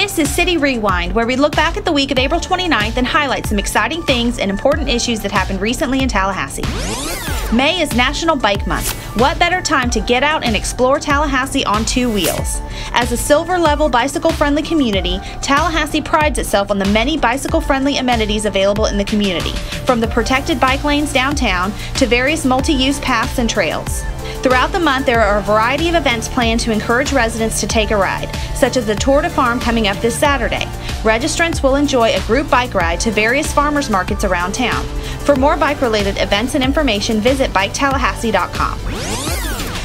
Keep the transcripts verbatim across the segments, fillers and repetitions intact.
This is City Rewind, where we look back at the week of April twenty-ninth and highlight some exciting things and important issues that happened recently in Tallahassee. May is National Bike Month. What better time to get out and explore Tallahassee on two wheels? As a silver-level bicycle-friendly community, Tallahassee prides itself on the many bicycle-friendly amenities available in the community, from the protected bike lanes downtown to various multi-use paths and trails. Throughout the month, there are a variety of events planned to encourage residents to take a ride, such as the Tour de Farm coming up this Saturday. Registrants will enjoy a group bike ride to various farmers markets around town. For more bike-related events and information, visit Biketallahassee dot com.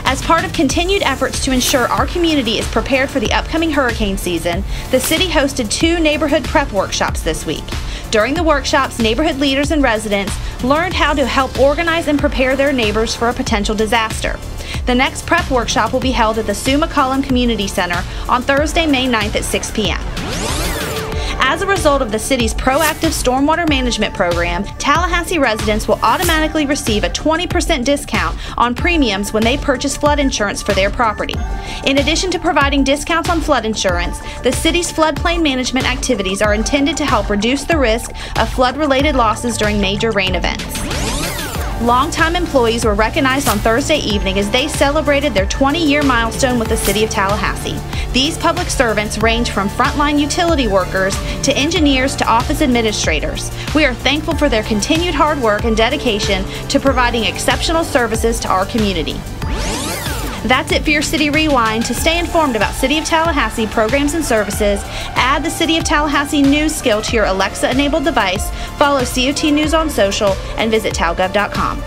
As part of continued efforts to ensure our community is prepared for the upcoming hurricane season, the city hosted two neighborhood prep workshops this week. During the workshops, neighborhood leaders and residents learned how to help organize and prepare their neighbors for a potential disaster. The next prep workshop will be held at the Sue McCollum Community Center on Thursday, May ninth at six p m As a result of the city's proactive stormwater management program, Tallahassee residents will automatically receive a twenty percent discount on premiums when they purchase flood insurance for their property. In addition to providing discounts on flood insurance, the city's floodplain management activities are intended to help reduce the risk of flood-related losses during major rain events. Longtime employees were recognized on Thursday evening as they celebrated their twenty-year milestone with the City of Tallahassee. These public servants range from frontline utility workers to engineers to office administrators. We are thankful for their continued hard work and dedication to providing exceptional services to our community. That's it for your City Rewind. To stay informed about City of Tallahassee programs and services, add the City of Tallahassee news skill to your Alexa-enabled device, follow C O T News on social, and visit talgov dot com.